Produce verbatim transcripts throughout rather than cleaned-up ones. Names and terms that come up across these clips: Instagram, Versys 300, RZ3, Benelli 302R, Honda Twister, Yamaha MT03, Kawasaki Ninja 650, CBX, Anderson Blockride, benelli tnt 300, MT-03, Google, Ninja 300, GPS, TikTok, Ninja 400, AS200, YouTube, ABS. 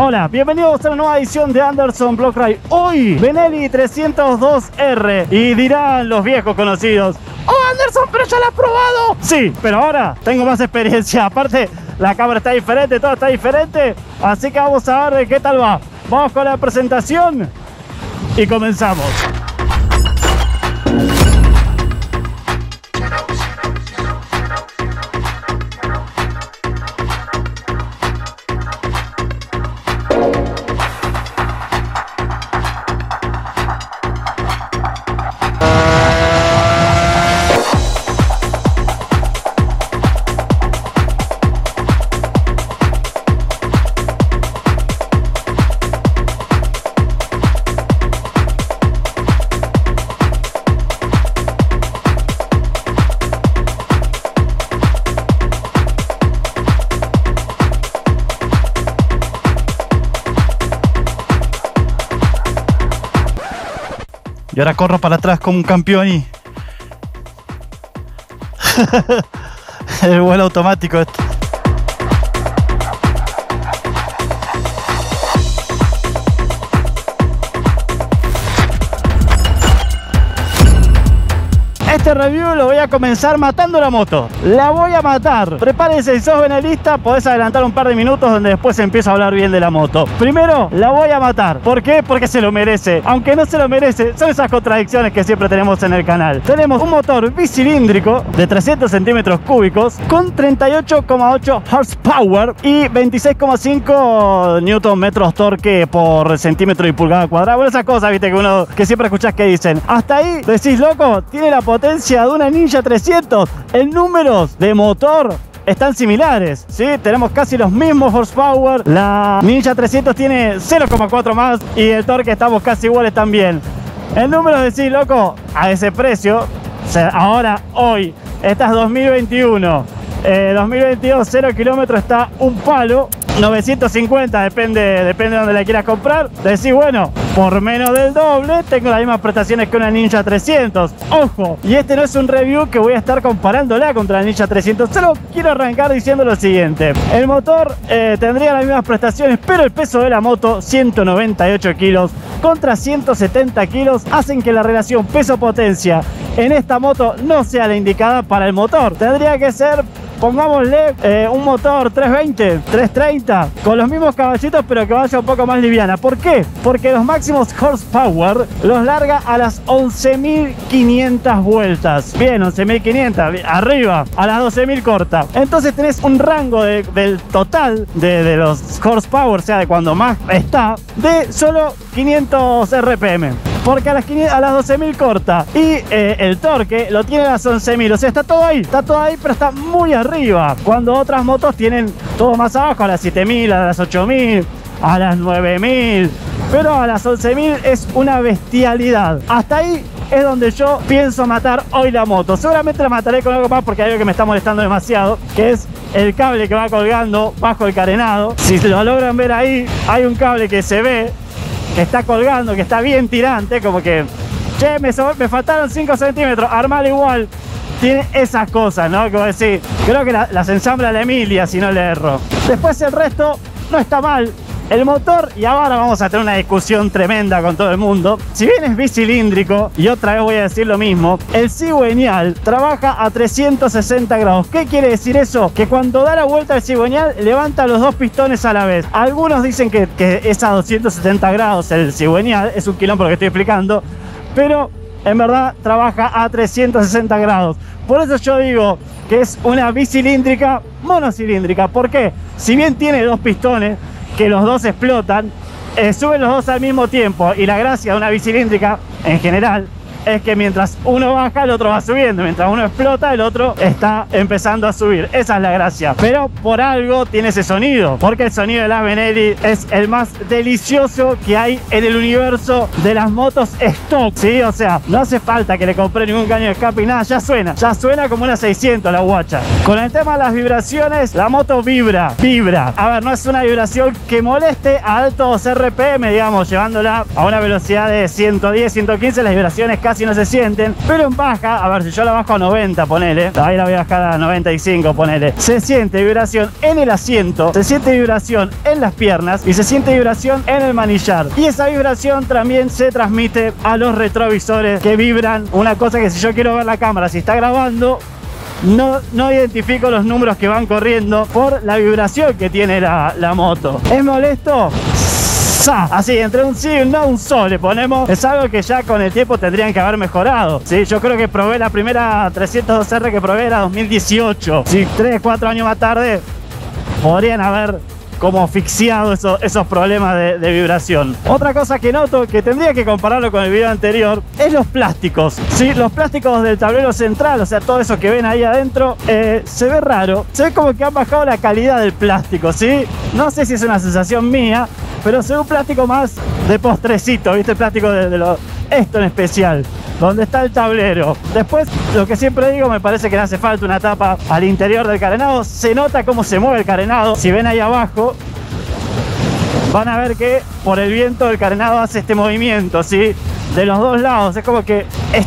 Hola, bienvenidos a una nueva edición de Anderson Blockride. Hoy, Benelli trescientos dos R. Y dirán los viejos conocidos: ¡oh, Anderson, pero ya la has probado! Sí, pero ahora tengo más experiencia. Aparte, la cámara está diferente, todo está diferente. Así que vamos a ver qué tal va. Vamos con la presentación y comenzamos. Y ahora corro para atrás como un campeón y... el vuelo automático este. Este review lo voy a comenzar matando la moto. La voy a matar. Prepárense, si sos benelista podés adelantar un par de minutos donde después empiezo a hablar bien de la moto. Primero, la voy a matar. ¿Por qué? Porque se lo merece. Aunque no se lo merece, son esas contradicciones que siempre tenemos en el canal. Tenemos un motor bicilíndrico de trescientos centímetros cúbicos con treinta y ocho coma ocho horsepower y veintiséis coma cinco newton metros torque por centímetro y pulgada cuadrada. Bueno, esas cosas, viste, que uno que siempre escuchás que dicen. Hasta ahí decís, loco, tiene la potencia de una Ninja trescientos. En números de motor están similares, ¿sí? Tenemos casi los mismos horsepower. La Ninja trescientos tiene cero coma cuatro más y el torque estamos casi iguales también. En números decís, loco, a ese precio, o sea, ahora, hoy, estás dos mil veintiuno, eh, dos mil veintidós, cero kilómetros está un palo, novecientos cincuenta, depende, depende de donde la quieras comprar. Decís, bueno, por menos del doble tengo las mismas prestaciones que una Ninja trescientos. Ojo, y este no es un review que voy a estar comparándola contra la Ninja trescientos. Solo quiero arrancar diciendo lo siguiente. El motor eh, tendría las mismas prestaciones, pero el peso de la moto, ciento noventa y ocho kilos contra ciento setenta kilos, hacen que la relación peso-potencia en esta moto no sea la indicada para el motor. Tendría que ser... pongámosle eh, un motor trescientos veinte, trescientos treinta, con los mismos caballitos pero que vaya un poco más liviana. ¿Por qué? Porque los máximos horsepower los larga a las once mil quinientas vueltas. Bien, once mil quinientas, arriba, a las doce mil corta. Entonces tenés un rango de, del total de, de los horsepower, o sea, de cuando más está, de solo quinientos R P M. Porque a las, las doce mil corta. Y eh, el torque lo tiene a las once mil. O sea, está todo ahí. Está todo ahí, pero está muy arriba. Cuando otras motos tienen todo más abajo. A las siete mil, a las ocho mil, a las nueve mil. Pero a las once mil es una bestialidad. Hasta ahí es donde yo pienso matar hoy la moto. Seguramente la mataré con algo más porque hay algo que me está molestando demasiado, que es el cable que va colgando bajo el carenado. Si lo logran ver ahí, hay un cable que se ve que está colgando, que está bien tirante, como que, che, me, so me faltaron cinco centímetros, armalo igual. Tiene esas cosas, ¿no? Como decir, creo que la las ensambla la Emilia, si no le erro. Después el resto no está mal. El motor, y ahora vamos a tener una discusión tremenda con todo el mundo. Si bien es bicilíndrico, y otra vez voy a decir lo mismo, el cigüeñal trabaja a trescientos sesenta grados. ¿Qué quiere decir eso? Que cuando da la vuelta el cigüeñal, levanta los dos pistones a la vez. Algunos dicen que, que es a doscientos setenta grados el cigüeñal, es un quilombo lo que estoy explicando, pero en verdad trabaja a trescientos sesenta grados. Por eso yo digo que es una bicilíndrica monocilíndrica. ¿Por qué? Si bien tiene dos pistones, que los dos explotan, eh, suben los dos al mismo tiempo, y la gracia de una bicilíndrica en general es que mientras uno baja el otro va subiendo, mientras uno explota el otro está empezando a subir. Esa es la gracia, pero por algo tiene ese sonido, porque el sonido de la Benelli es el más delicioso que hay en el universo de las motos stock, ¿sí? O sea, no hace falta que le compré ningún caño de escape y nada, ya suena, ya suena como una seiscientos la guacha. Con el tema de las vibraciones, la moto vibra, vibra. A ver, no es una vibración que moleste a altos R P M, digamos, llevándola a una velocidad de ciento diez, ciento quince, las vibraciones casi casi no se sienten, pero en baja, a ver, si yo la bajo a noventa, ponele, ahí la voy a bajar a noventa y cinco, ponele, se siente vibración en el asiento, se siente vibración en las piernas y se siente vibración en el manillar, y esa vibración también se transmite a los retrovisores, que vibran. Una cosa que, si yo quiero ver la cámara, si está grabando, No, no identifico los números que van corriendo por la vibración que tiene la, la moto. ¿Es molesto? Así, entre un sí y un no, un sol le ponemos. Es algo que ya con el tiempo tendrían que haber mejorado, ¿sí? Yo creo que probé la primera trescientos dos R que probé era dos mil dieciocho. Si sí, tres, cuatro años más tarde podrían haber como asfixiado esos, esos problemas de, de vibración. Otra cosa que noto, que tendría que compararlo con el video anterior, es los plásticos, ¿sí? Los plásticos del tablero central, o sea, todo eso que ven ahí adentro, eh, se ve raro, se ve como que han bajado la calidad del plástico, ¿sí? No sé si es una sensación mía, pero se ve un plástico más de postrecito, ¿viste? El plástico de, de los... esto en especial, donde está el tablero. Después, lo que siempre digo, me parece que le hace falta una tapa al interior del carenado. Se nota cómo se mueve el carenado. Si ven ahí abajo, van a ver que por el viento el carenado hace este movimiento, ¿sí? De los dos lados. Es como que es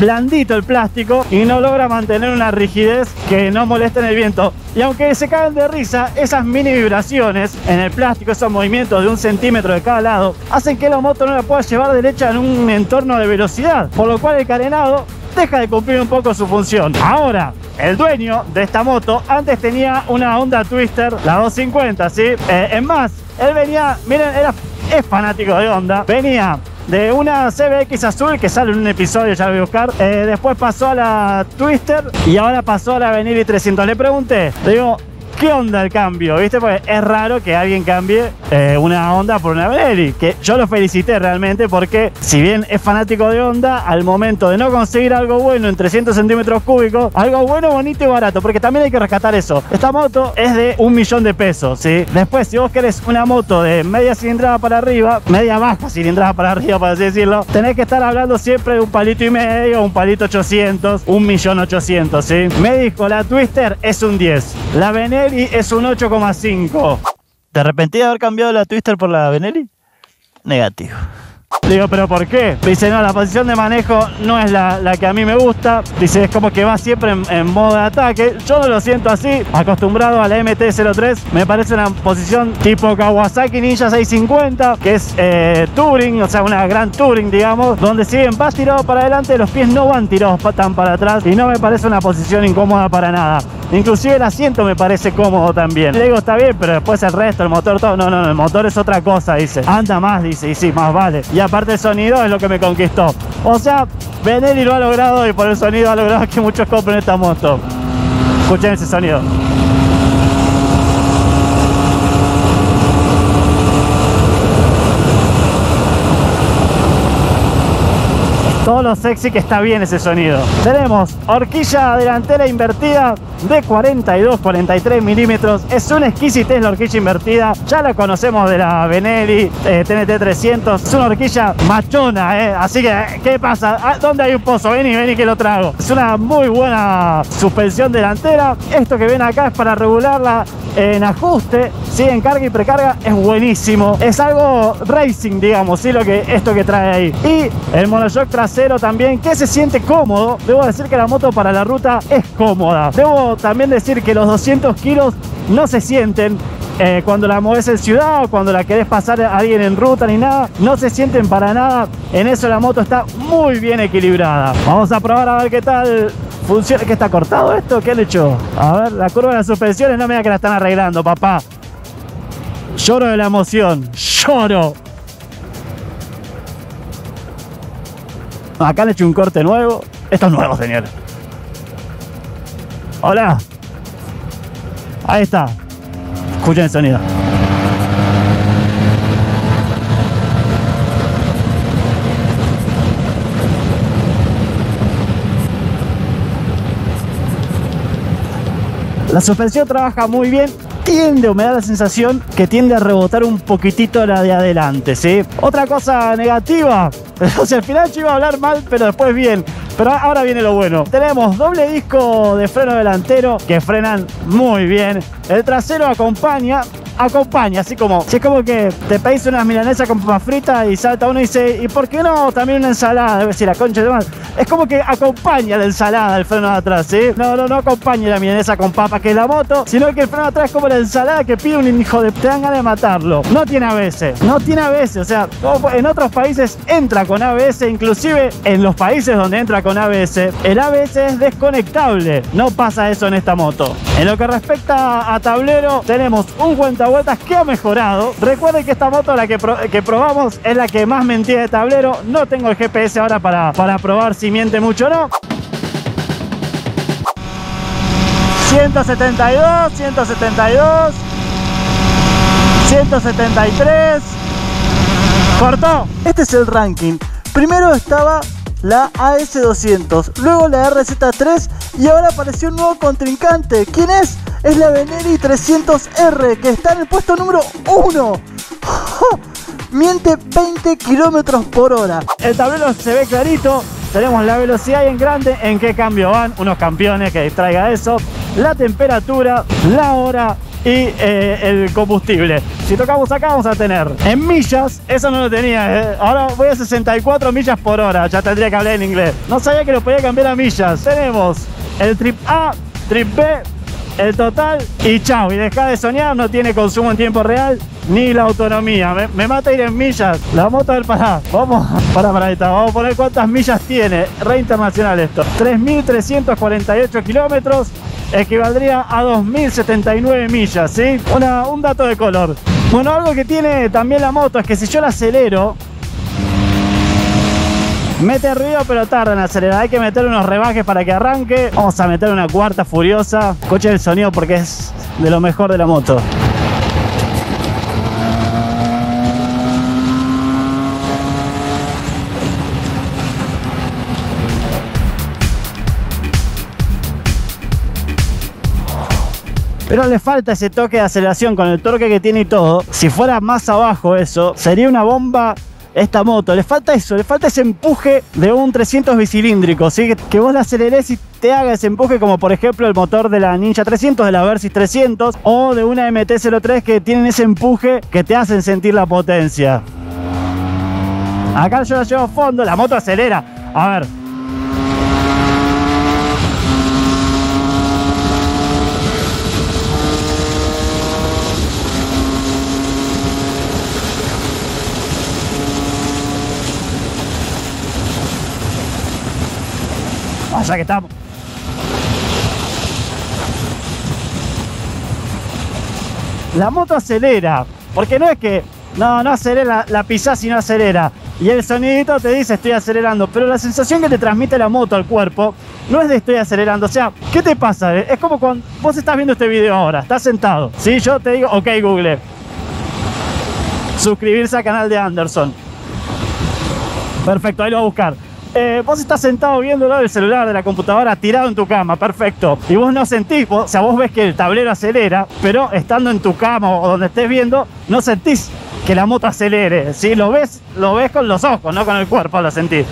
blandito el plástico y no logra mantener una rigidez que no moleste en el viento. Y aunque se caen de risa, esas mini vibraciones en el plástico, esos movimientos de un centímetro de cada lado, hacen que la moto no la pueda llevar derecha en un entorno de velocidad, por lo cual el carenado deja de cumplir un poco su función. Ahora, el dueño de esta moto antes tenía una Honda Twister, la doscientos cincuenta, ¿sí? Eh, es más, él venía, miren, era, es fanático de Honda, venía de una C B X azul, que sale en un episodio, ya lo voy a buscar. Eh, después pasó a la Twister y ahora pasó a la Benelli trescientos. Le pregunté, le digo, ¿qué onda el cambio? ¿Viste? Porque es raro que alguien cambie eh, una Honda por una Benelli. Que yo lo felicité realmente, porque si bien es fanático de Honda, al momento de no conseguir algo bueno en trescientos centímetros cúbicos, algo bueno, bonito y barato, porque también hay que rescatar eso. Esta moto es de un millón de pesos, ¿sí? Después, si vos querés una moto de media cilindrada para arriba, media baja cilindrada para arriba, por así decirlo, tenés que estar hablando siempre de un palito y medio, un palito ochocientos, un millón ochocientos, ¿sí? Me dijo, la Twister es un diez, la Benelli y es un ocho coma cinco. ¿Te arrepentí de haber cambiado la Twister por la Benelli? Negativo. Digo, ¿pero por qué? Dice, no, la posición de manejo no es la, la que a mí me gusta. Dice, es como que va siempre en, en modo de ataque. Yo no lo siento así. Acostumbrado a la M T cero tres, me parece una posición tipo Kawasaki Ninja seiscientos cincuenta, que es eh, touring, o sea, una gran touring, digamos, donde si bien vas tirado para adelante, los pies no van tirados tan para atrás, y no me parece una posición incómoda para nada. Inclusive el asiento me parece cómodo también. Le digo, está bien, pero después el resto, el motor, todo. No, no, no, el motor es otra cosa, dice. Anda más, dice, y sí, más vale. Y aparte el sonido es lo que me conquistó. O sea, Benelli lo ha logrado, y por el sonido ha logrado que muchos compren esta moto. Escuchen ese sonido. Todo lo sexy que está bien ese sonido. Tenemos horquilla delantera invertida de cuarenta y dos a cuarenta y tres milímetros. Es una exquisitez la horquilla invertida. Ya la conocemos de la Benelli eh, T N T trescientos. Es una horquilla machona, ¿eh? Así que, ¿qué pasa? ¿Dónde hay un pozo? Vení, vení que lo trago. Es una muy buena suspensión delantera. Esto que ven acá es para regularla en ajuste, ¿sí? En carga y precarga. Es buenísimo. Es algo racing, digamos, ¿sí? Lo que, esto que trae ahí. Y el monoshock trasero también, que se siente cómodo. Debo decir que la moto para la ruta es cómoda. Debo también decir que los doscientos kilos no se sienten eh, cuando la mueves en ciudad o cuando la querés pasar a alguien en ruta ni nada. No se sienten para nada. En eso la moto está muy bien equilibrada. Vamos a probar a ver qué tal funciona. ¿Qué está cortado esto? ¿Qué le echó? A ver, la curva de las suspensiones, no me da que la están arreglando, papá. Lloro de la emoción. Lloro. Acá le eché un corte nuevo. Esto es nuevo, señores. Hola. Ahí está. Escuchen el sonido. La suspensión trabaja muy bien. Tiende, o me da la sensación que tiende a rebotar un poquitito la de adelante, ¿sí? Otra cosa negativa. O sea, al final yo iba a hablar mal, pero después bien. Pero ahora viene lo bueno. Tenemos doble disco de freno delantero que frenan muy bien. El trasero acompaña. Acompaña, así como, si es como que te pedís unas milanesas con papas fritas y salta uno y dice, ¿y por qué no también una ensalada? Es decir, la concha de más. Es como que acompaña la ensalada el freno de atrás, ¿sí? No, no, no acompaña la milanesa con papas que es la moto, sino que el freno de atrás es como la ensalada que pide un hijo de... Te dan ganas de matarlo. No tiene A B S, no tiene A B S, o sea, en otros países entra con A B S, inclusive en los países donde entra con A B S, el A B S es desconectable. No pasa eso en esta moto. En lo que respecta a tablero, tenemos un cuenta vueltas que ha mejorado. Recuerden que esta moto, la que, pro que probamos, es la que más mentía de tablero. No tengo el G P S ahora para, para probar si miente mucho o no. ciento setenta y dos, ciento setenta y dos, ciento setenta y tres. Cortó. Este es el ranking. Primero estaba la A S doscientos, luego la R Z tres y ahora apareció un nuevo contrincante. ¿Quién es? Es la Benelli trescientos R, que está en el puesto número uno. ¡Oh! Miente veinte kilómetros por hora. El tablero se ve clarito. Tenemos la velocidad y en grande, en qué cambio van, unos campeones que distraiga eso, la temperatura, la hora y eh, el combustible. Si tocamos acá vamos a tener en millas, eso no lo tenía, eh. Ahora voy a sesenta y cuatro millas por hora, ya tendría que hablar en inglés. No sabía que lo podía cambiar a millas. Tenemos el trip A, trip B, el total y chao. Y deja de soñar, no tiene consumo en tiempo real ni la autonomía. Me, me mata ir en millas. La moto del Pará. Vamos, para para esta. Vamos a poner cuántas millas tiene. Re internacional esto. tres mil trescientos cuarenta y ocho kilómetros. Equivaldría a dos mil setenta y nueve millas, ¿sí? Una, un dato de color. Bueno, algo que tiene también la moto es que si yo la acelero, mete ruido pero tarda en acelerar. Hay que meter unos rebajes para que arranque. Vamos a meter una cuarta furiosa. Escuchen el sonido porque es de lo mejor de la moto. Pero le falta ese toque de aceleración con el torque que tiene y todo. Si fuera más abajo eso, sería una bomba. Esta moto, le falta eso, le falta ese empuje de un trescientos bicilíndrico, ¿sí? Que vos la acelerés y te haga ese empuje, como por ejemplo el motor de la Ninja trescientos, de la Versys trescientos o de una M T cero tres, que tienen ese empuje que te hacen sentir la potencia. Acá yo la llevo a fondo, la moto acelera. A ver. Allá que estamos. La moto acelera, porque no es que no, no acelera, la pisás y no acelera. Y el sonidito te dice estoy acelerando, pero la sensación que te transmite la moto al cuerpo no es de estoy acelerando. O sea, ¿qué te pasa? Es como cuando vos estás viendo este video ahora, estás sentado. Si ¿sí? Yo te digo, ok Google, suscribirse al canal de Anderson. Perfecto, ahí lo va a buscar. Eh, vos estás sentado viendo el lado del celular, de la computadora, tirado en tu cama, perfecto. Y vos no sentís, vos, o sea, vos ves que el tablero acelera, pero estando en tu cama o donde estés viendo, no sentís que la moto acelere, ¿sí? Lo ves, lo ves con los ojos, no con el cuerpo lo sentís.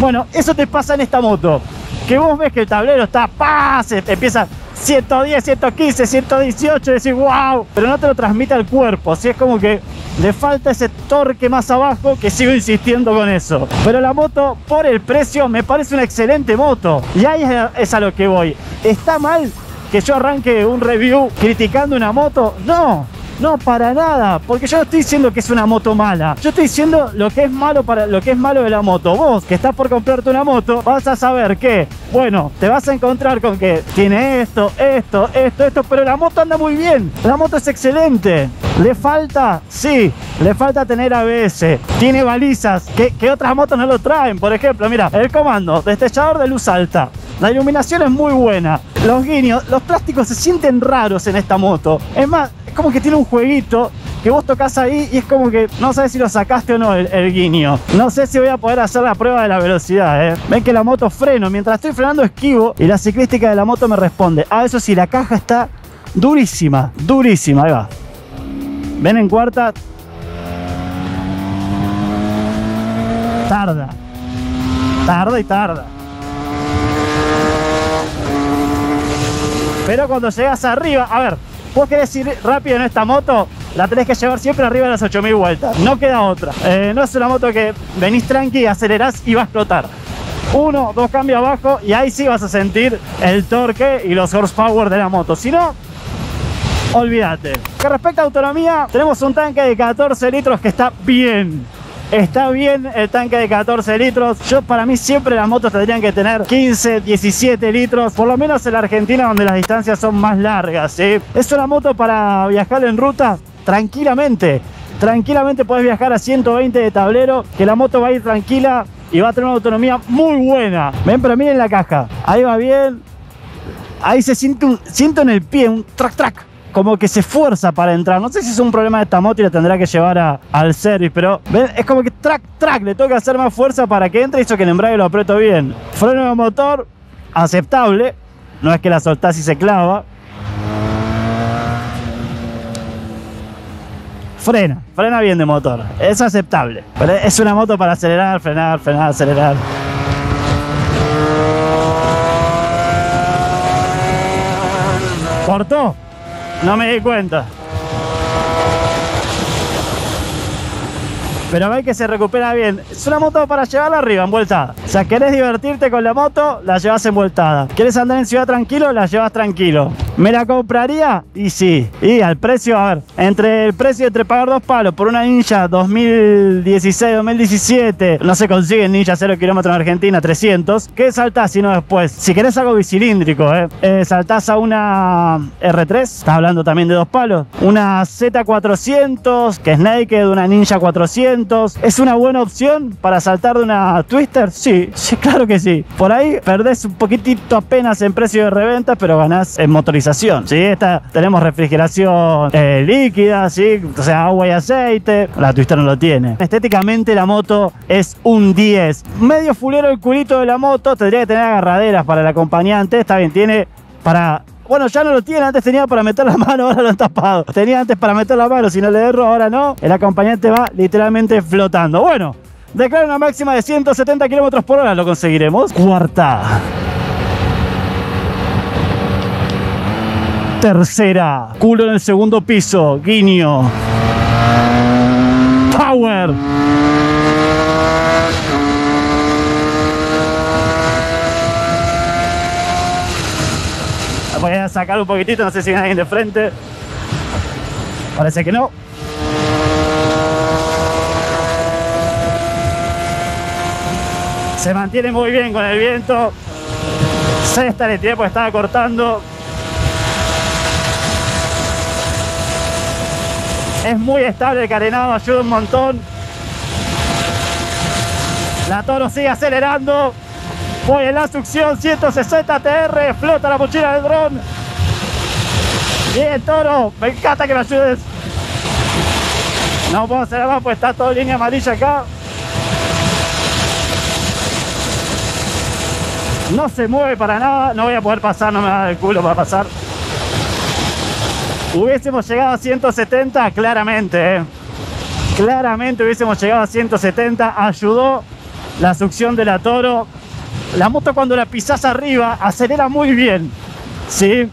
Bueno, eso te pasa en esta moto, que vos ves que el tablero está, ¡pah! Se te empieza ciento diez, ciento quince, ciento dieciocho, y decís ¡wow! Pero no te lo transmite al cuerpo, ¿sí? Es como que le falta ese torque más abajo, que sigo insistiendo con eso. Pero la moto, por el precio, me parece una excelente moto. Y ahí es a lo que voy. ¿Está mal que yo arranque un review criticando una moto? No, no para nada. Porque yo no estoy diciendo que es una moto mala. Yo estoy diciendo lo que es malo, para, lo que es malo de la moto. Vos, que estás por comprarte una moto, vas a saber que, bueno, te vas a encontrar con que tiene esto, esto, esto, esto. Pero la moto anda muy bien. La moto es excelente. ¿Le falta? Sí, le falta tener A B S. Tiene balizas que, que otras motos no lo traen. Por ejemplo, mira, el comando, destellador de luz alta. La iluminación es muy buena. Los guiños, los plásticos se sienten raros en esta moto. Es más, es como que tiene un jueguito que vos tocas ahí y es como que no sabes si lo sacaste o no el, el guiño. No sé si voy a poder hacer la prueba de la velocidad, ¿eh? Ven que la moto freno. Mientras estoy frenando esquivo y la ciclística de la moto me responde. Ah, eso sí, la caja está durísima, durísima. Ahí va. Ven en cuarta. tarda. Tarda y tarda. Pero cuando llegas arriba, a ver, vos querés ir rápido en esta moto, la tenés que llevar siempre arriba de las ocho mil vueltas. No queda otra. Eh, no es una moto que venís tranqui, acelerás y va a explotar. Uno, dos cambios abajo y ahí sí vas a sentir el torque y los horsepower de la moto. Si no, olvídate. Que respecto a autonomía, tenemos un tanque de catorce litros que está bien. Está bien el tanque de catorce litros. Yo, para mí, siempre las motos tendrían que tener quince, diecisiete litros. Por lo menos en la Argentina, donde las distancias son más largas, ¿sí? Es una moto para viajar en ruta tranquilamente. Tranquilamente podés viajar a ciento veinte de tablero, que la moto va a ir tranquila y va a tener una autonomía muy buena. Ven, pero miren la caja. Ahí va bien. Ahí se siente un, siento en el pie un track track. Como que se fuerza para entrar. No sé si es un problema de esta moto y la tendrá que llevar a, al service, pero ¿ven? Es como que track, track, le toca hacer más fuerza para que entre y eso que el embrague lo aprieto bien. Freno de motor, aceptable. No es que la soltás y se clava. Frena, frena bien de motor. Es aceptable. Pero es una moto para acelerar, frenar, frenar, acelerar. ¿Cortó? No me di cuenta. Pero ve que se recupera bien. Es una moto para llevarla arriba, envueltada. O sea, querés divertirte con la moto, la llevas envueltada. ¿Querés andar en ciudad tranquilo? La llevas tranquilo. ¿Me la compraría? Y sí. Y al precio, a ver, entre el precio entre pagar dos palos por una Ninja dos mil dieciséis, dos mil diecisiete, no se consigue Ninja cero kilómetros en Argentina, trescientos. ¿Qué saltás si no después? Si querés algo bicilíndrico, ¿eh? eh saltás a una R tres, estás hablando también de dos palos. Una Z cuatrocientos, que es naked, una Ninja cuatrocientos. ¿Es una buena opción para saltar de una Twister? Sí, sí, claro que sí. Por ahí perdés un poquitito apenas en precio de reventa, pero ganás en motorización. ¿Sí? Esta, tenemos refrigeración eh, líquida, ¿sí? O sea, agua y aceite. La Twister no lo tiene. Estéticamente la moto es un diez. Medio fulero el culito de la moto. Tendría que tener agarraderas para el acompañante. Está bien, tiene para... Bueno, ya no lo tiene. Antes tenía para meter la mano, ahora lo han tapado. Tenía antes para meter la mano, si no le erro, ahora no. El acompañante va literalmente flotando. Bueno, declara una máxima de ciento setenta kilómetros por hora. Lo conseguiremos. Cuarta. Tercera, culo en el segundo piso, guiño. Power. Voy a sacar un poquitito, no sé si viene alguien de frente. Parece que no. Se mantiene muy bien con el viento. Sexta le tiré porque estaba cortando. Es muy estable el carenado, ayuda un montón. La Toro sigue acelerando. Voy en la succión, ciento sesenta T R, flota la mochila del dron. Bien, Toro, me encanta que me ayudes. No puedo acelerar más porque está toda línea amarilla acá. No se mueve para nada, no voy a poder pasar, no me da el culo para pasar. Hubiésemos llegado a ciento setenta, claramente, eh. Claramente hubiésemos llegado a ciento setenta. Ayudó la succión de la Toro. La moto, cuando la pisás arriba, acelera muy bien. ¿Sí?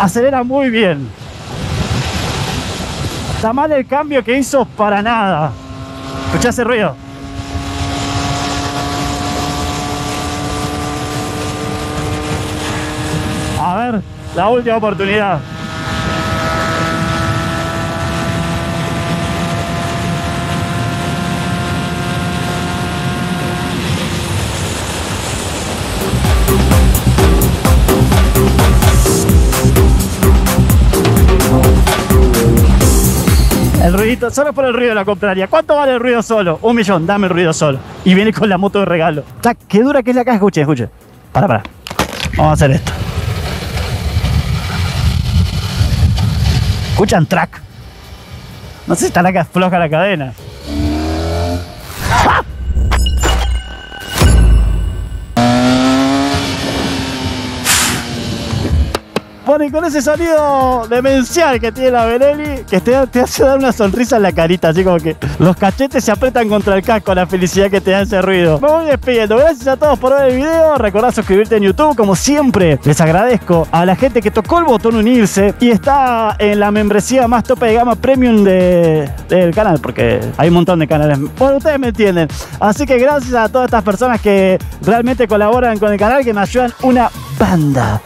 Acelera muy bien. Está mal el cambio que hizo para nada. Escuchá ese ruido. A ver, la última oportunidad. El ruidito, solo por el ruido la compraría. ¿Cuánto vale el ruido solo? Un millón, dame el ruido solo. Y viene con la moto de regalo. Tac, qué dura que es la caja. Escuchen, escuchen. Pará, pará. Vamos a hacer esto. ¿Escuchan track? No sé si está la floja la cadena. ¡Ah! pone con ese sonido demencial que tiene la Benelli, que te, te hace dar una sonrisa en la carita, así como que los cachetes se apretan contra el casco, la felicidad que te da ese ruido. Me voy despidiendo, gracias a todos por ver el video, recordá suscribirte en YouTube, como siempre les agradezco a la gente que tocó el botón unirse y está en la membresía más tope de gama premium de, del canal, porque hay un montón de canales, bueno, ustedes me entienden, así que gracias a todas estas personas que realmente colaboran con el canal, que me ayudan una banda.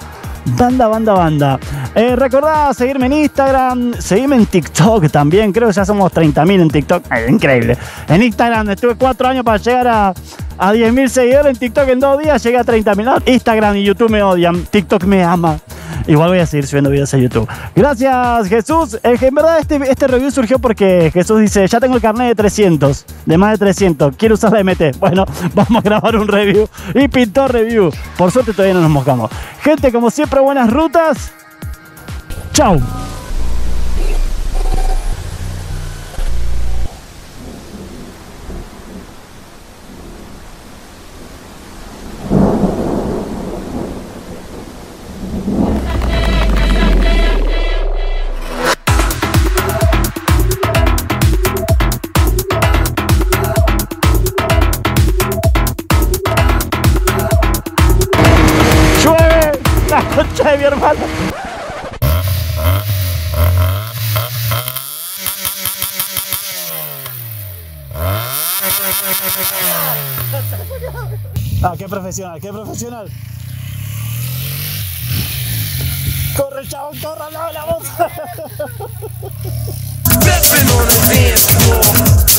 Banda, banda, banda. Eh, recordá seguirme en Instagram, seguirme en TikTok también. Creo que ya somos treinta mil en TikTok. Ay, increíble. En Instagram estuve cuatro años para llegar a, a diez mil seguidores. En TikTok en dos días llegué a treinta mil. Instagram y YouTube me odian. TikTok me ama. Igual voy a seguir subiendo videos a YouTube. Gracias, Jesús. En verdad este, este review surgió porque Jesús dice: ya tengo el carnet de trescientos, de más de trescientos, quiero usar la M T. Bueno, vamos a grabar un review. Y pintó review. Por suerte todavía no nos moscamos. Gente, como siempre, buenas rutas. Chau. Mi hermano. Ah, qué profesional, qué profesional. Corre, chabón, corre, al lado de la voz.